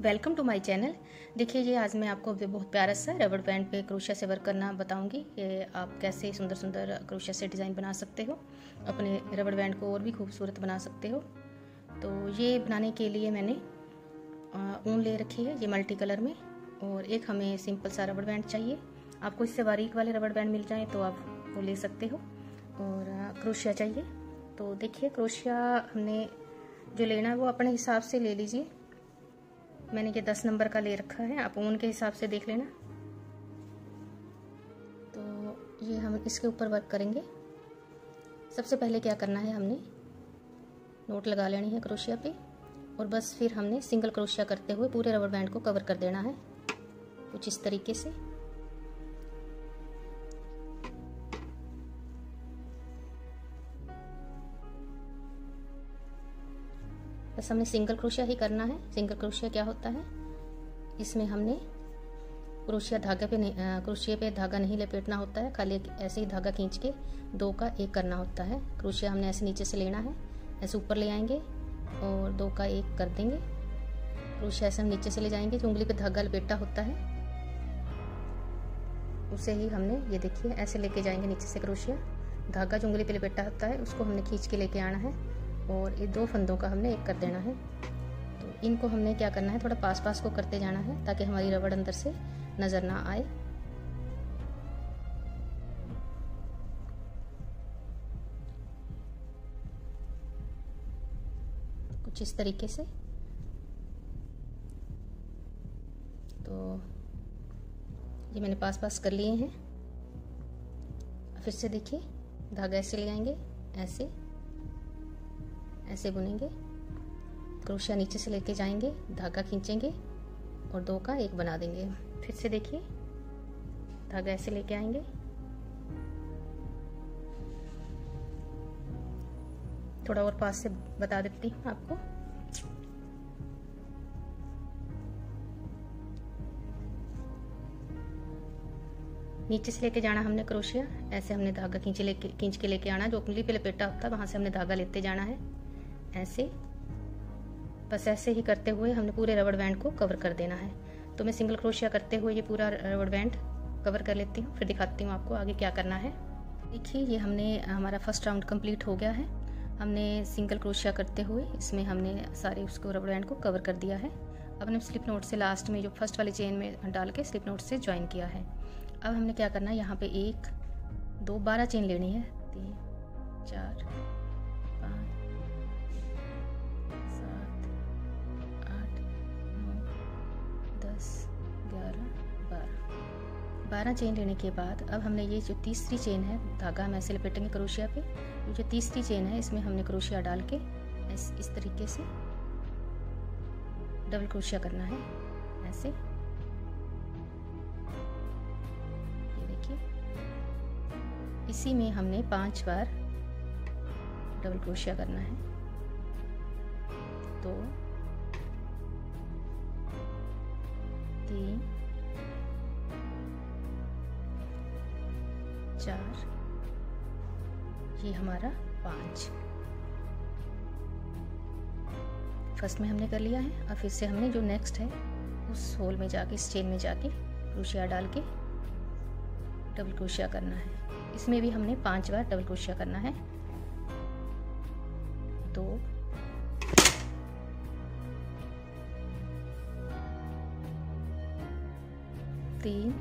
Welcome to my channel. देखिए जी, आज मैं आपको बहुत प्यारा सा रबड़ बैंड पे क्रोशिया से वर्क करना बताऊंगी कि आप कैसे सुंदर सुंदर क्रोशिया से डिज़ाइन बना सकते हो, अपने रबड़ बैंड को और भी खूबसूरत बना सकते हो। तो ये बनाने के लिए मैंने ऊन ले रखी है, ये मल्टी कलर में, और एक हमें सिंपल सा रबड़ बैंड चाहिए। आपको इससे बारीक वाले रबड़ बैंड मिल जाए तो आप वो ले सकते हो, और क्रोशिया चाहिए। तो देखिए, क्रोशिया हमने जो लेना है वो अपने हिसाब से ले लीजिए। मैंने ये 10 नंबर का ले रखा है, आप ऊन के हिसाब से देख लेना। तो ये हम इसके ऊपर वर्क करेंगे। सबसे पहले क्या करना है, हमने नोट लगा लेनी है क्रोशिया पे, और बस फिर हमने सिंगल क्रोशिया करते हुए पूरे रबर बैंड को कवर कर देना है, कुछ इस तरीके से। बस हमने सिंगल क्रोशिया ही करना है। सिंगल क्रोशिया क्या होता है, इसमें हमने क्रोशिया पे धागा नहीं लपेटना होता है, खाली ऐसे ही धागा खींच के 2 का 1 करना होता है। क्रोशिया हमने ऐसे नीचे से लेना है, ऐसे ऊपर ले आएंगे और 2 का 1 कर देंगे। क्रोशिया ऐसे हम नीचे से ले जाएंगे, जो उंगली पे धागा लपेटा होता है उसे ही हमने, ये देखिए, ऐसे लेके जाएंगे नीचे से। क्रोशिया धागा जो उंगली पे लपेटा होता है उसको हमने खींच के लेके आना है, और ये 2 फंदों का हमने 1 कर देना है। तो इनको हमने क्या करना है, थोड़ा पास पास को करते जाना है ताकि हमारी रबड़ अंदर से नज़र ना आए। कुछ इस तरीके से। तो ये मैंने पास पास कर लिए हैं। फिर से देखिए, धागा ऐसे ले आएंगे, ऐसे ऐसे बुनेंगे, क्रोशिया नीचे से लेके जाएंगे, धागा खींचेंगे और 2 का 1 बना देंगे। फिर से देखिए, धागा ऐसे लेके आएंगे, थोड़ा और पास से बता देती हूँ आपको। नीचे से लेके जाना हमने क्रोशिया, ऐसे हमने धागा खींच के लेके आना, जो उंगली पे लपेटा होता है वहां से हमने धागा लेते जाना है, ऐसे। बस ऐसे ही करते हुए हमने पूरे रबड़ बैंड को कवर कर देना है। तो मैं सिंगल क्रोशिया करते हुए ये पूरा रबड़ बैंड कवर कर लेती हूँ, फिर दिखाती हूँ आपको आगे क्या करना है। देखिए, ये हमने हमारा फर्स्ट राउंड कंप्लीट हो गया है। हमने सिंगल क्रोशिया करते हुए इसमें हमने सारे उसको रबड़ बैंड को कवर कर दिया है। अब हमने स्लिप नोट से लास्ट में जो फर्स्ट वाली चेन में डाल के स्लिप नोट से ज्वाइन किया है। अब हमने क्या करना है, यहाँ पे 1 2 12 चेन लेनी है, 3 4 5 7 8 9 10 11 12 चेन लेने के बाद अब हमने ये जो तीसरी चेन है, धागा हम ऐसे लपेटेंगे क्रोशिया पे। ये जो तीसरी चेन है इसमें हमने क्रोशिया डाल के इस तरीके से डबल क्रोशिया करना है, ऐसे। ये देखिए, इसी में हमने 5 बार डबल क्रोशिया करना है। तो 3 4 ये हमारा 5 फर्स्ट में हमने कर लिया है। और फिर से हमने जो नेक्स्ट है उस होल में जाके, इस चेन में जाके क्रोशिया डाल के डबल क्रोशिया करना है। इसमें भी हमने 5 बार डबल क्रोशिया करना है। 2 3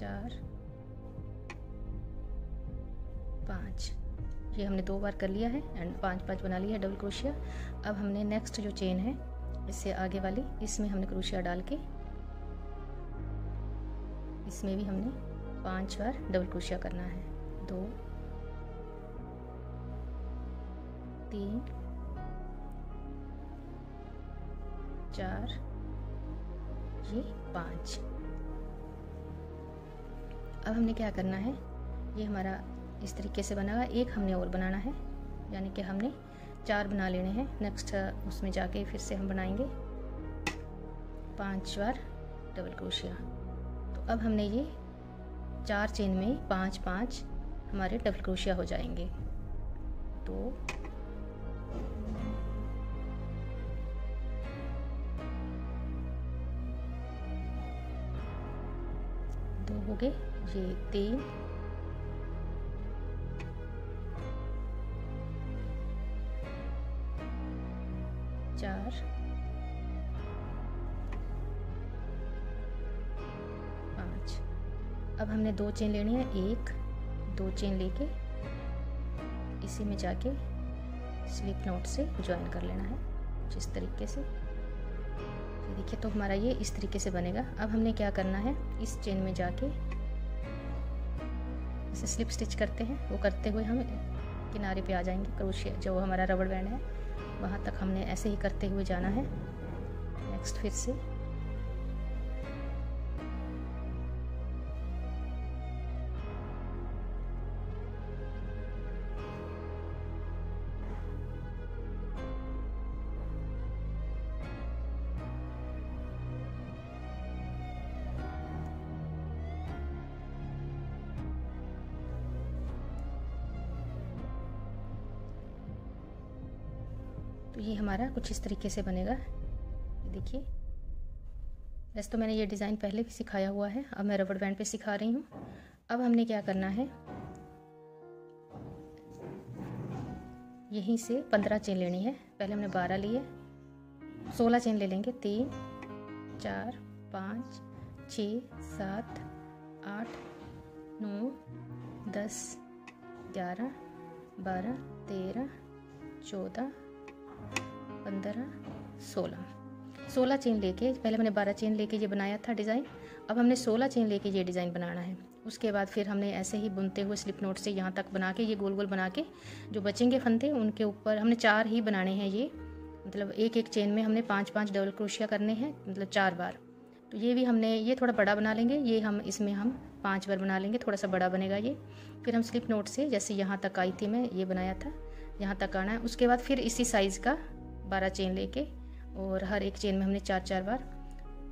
4 5 ये हमने 2 बार कर लिया है एंड 5 5 बना लिया है डबल क्रोशिया। अब हमने नेक्स्ट जो चेन है इससे आगे वाली, इसमें हमने क्रोशिया डाल के इसमें भी हमने 5 बार डबल क्रोशिया करना है। 2 3 4 ये 5। अब हमने क्या करना है, ये हमारा इस तरीके से बना, एक हमने और बनाना है, यानी कि हमने 4 बना लेने हैं। नेक्स्ट उसमें जाके फिर से हम बनाएंगे 5 बार डबल क्रोशिया। तो अब हमने ये 4 चेन में 5 5 हमारे डबल क्रोशिया हो जाएंगे। तो हो गए ये 3 4 5। अब हमने 2 चेन लेनी है, 1 2 चेन लेके इसी में जाके स्लिप नोट से ज्वाइन कर लेना है जिस तरीके से। देखिए तो हमारा ये इस तरीके से बनेगा। अब हमने क्या करना है, इस चेन में जाके इसे स्लिप स्टिच करते हैं, वो करते हुए हम किनारे पे आ जाएंगे। क्रोशिया जो हमारा रबड़ बैंड है वहाँ तक हमने ऐसे ही करते हुए जाना है। नेक्स्ट फिर से तो ये हमारा कुछ इस तरीके से बनेगा। देखिए वैसे तो मैंने ये डिज़ाइन पहले भी सिखाया हुआ है, अब मैं रबड़ बैंड पे सिखा रही हूँ। अब हमने क्या करना है, यहीं से 15 चेन लेनी है। पहले हमने 12 लिए, 16 चेन ले लेंगे। 3 4 5 6 7 8 9 10 11 12 13 14 15 16 चेन लेके, पहले हमने 12 चेन लेके ये बनाया था डिज़ाइन, अब हमने 16 चेन लेके ये डिज़ाइन बनाना है। उसके बाद फिर हमने ऐसे ही बुनते हुए स्लिप नोट से यहाँ तक बना के ये गोल गोल बना के जो बचेंगे फंदे उनके ऊपर हमने 4 ही बनाने हैं। ये मतलब एक एक चेन में हमने 5-5 डबल क्रोशिया करने हैं, मतलब 4 बार। तो ये भी हमने ये थोड़ा बड़ा बना लेंगे, ये हम इसमें हम 5 बार बना लेंगे, थोड़ा सा बड़ा बनेगा ये। फिर हम स्लिप नोट से जैसे यहाँ तक आई थी, मैं ये बनाया था, यहाँ तक आना है। उसके बाद फिर इसी साइज़ का 12 चेन लेके और हर एक चेन में हमने 4-4 बार,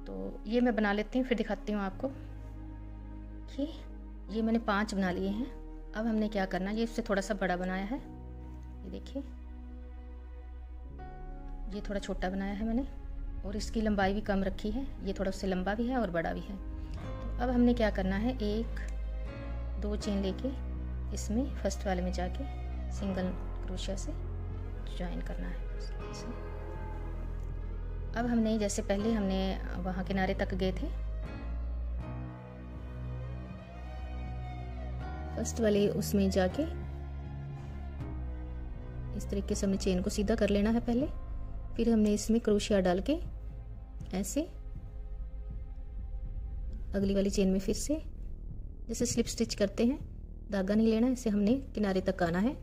तो ये मैं बना लेती हूँ फिर दिखाती हूँ आपको। कि ये मैंने 5 बना लिए हैं। अब हमने क्या करना है, ये इससे थोड़ा सा बड़ा बनाया है, ये देखिए ये थोड़ा छोटा बनाया है मैंने, और इसकी लंबाई भी कम रखी है, ये थोड़ा उससे लंबा भी है और बड़ा भी है। तो अब हमने क्या करना है, 1 2 चेन लेके इसमें फर्स्ट वाले में जाके सिंगल क्रोशिया से ज्वाइन करना है। अब हमने जैसे पहले हमने वहाँ किनारे तक गए थे, फर्स्ट वाले उसमें जाके इस तरीके से हमने चेन को सीधा कर लेना है पहले, फिर हमने इसमें क्रोशिया डाल के ऐसे अगली वाली चेन में फिर से जैसे स्लिप स्टिच करते हैं, धागा नहीं लेना, इसे हमने किनारे तक आना है।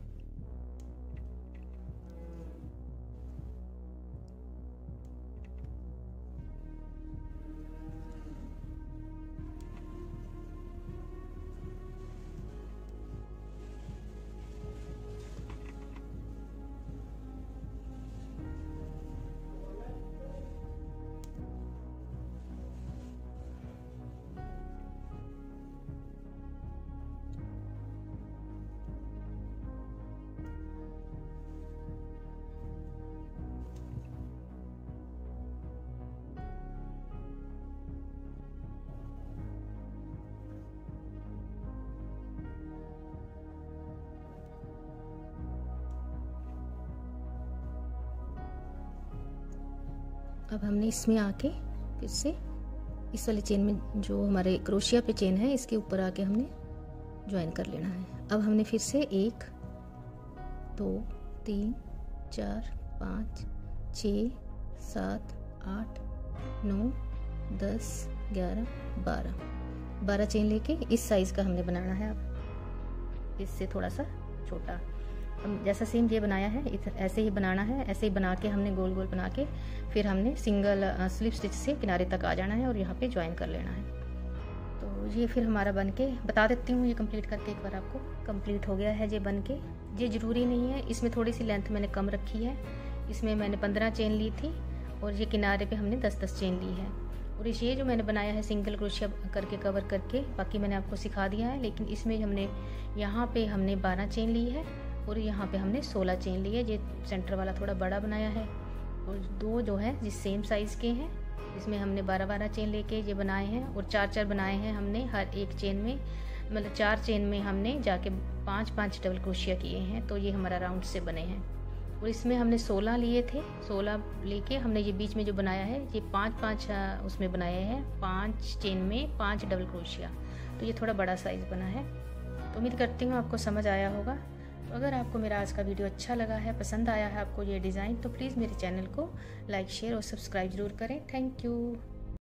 अब हमने इसमें आके फिर से इस वाले चेन में जो हमारे क्रोशिया पे चेन है इसके ऊपर आके हमने ज्वाइन कर लेना है। अब हमने फिर से 1 2 3 4 5 6 7 8 9 10 11 12 चेन लेके इस साइज़ का हमने बनाना है। अब इससे थोड़ा सा छोटा जैसा सेम ये बनाया है ऐसे ही बनाना है, ऐसे ही बना के हमने गोल गोल बना के फिर हमने सिंगल स्लिप स्टिच से किनारे तक आ जाना है और यहाँ पे ज्वाइन कर लेना है। तो ये फिर हमारा बन के बता देती हूँ, ये कंप्लीट करके एक बार आपको। कंप्लीट हो गया है ये बन के। ये ज़रूरी नहीं है, इसमें थोड़ी सी लेंथ मैंने कम रखी है, इसमें मैंने 15 चेन ली थी और ये किनारे पर हमने 10-10 चेन ली है। और ये जो मैंने बनाया है सिंगल क्रोशिया करके कवर करके बाकी मैंने आपको सिखा दिया है, लेकिन इसमें हमने यहाँ पर हमने 12 चेन ली है और यहाँ पे हमने 16 चेन लिए। ये सेंटर वाला थोड़ा बड़ा बनाया है और 2 जो है जिस सेम साइज़ के हैं इसमें हमने 12-12 चेन लेके ये बनाए हैं और 4-4 बनाए हैं हमने। हर एक चेन में मतलब 4 चेन में हमने जाके 5-5 डबल क्रोशिया किए हैं, तो ये हमारा राउंड से बने हैं। और इसमें हमने 16 लिए थे, 16 लेके हमने ये बीच में जो बनाया है ये 5-5 उसमें बनाया है, 5 चेन में 5 डबल क्रोशिया, तो ये थोड़ा बड़ा साइज़ बना है। तो उम्मीद करती हूँ आपको समझ आया होगा। तो अगर आपको मेरा आज का वीडियो अच्छा लगा है, पसंद आया है आपको ये डिज़ाइन, तो प्लीज़ मेरे चैनल को लाइक, शेयर और सब्सक्राइब ज़रूर करें। Thank you.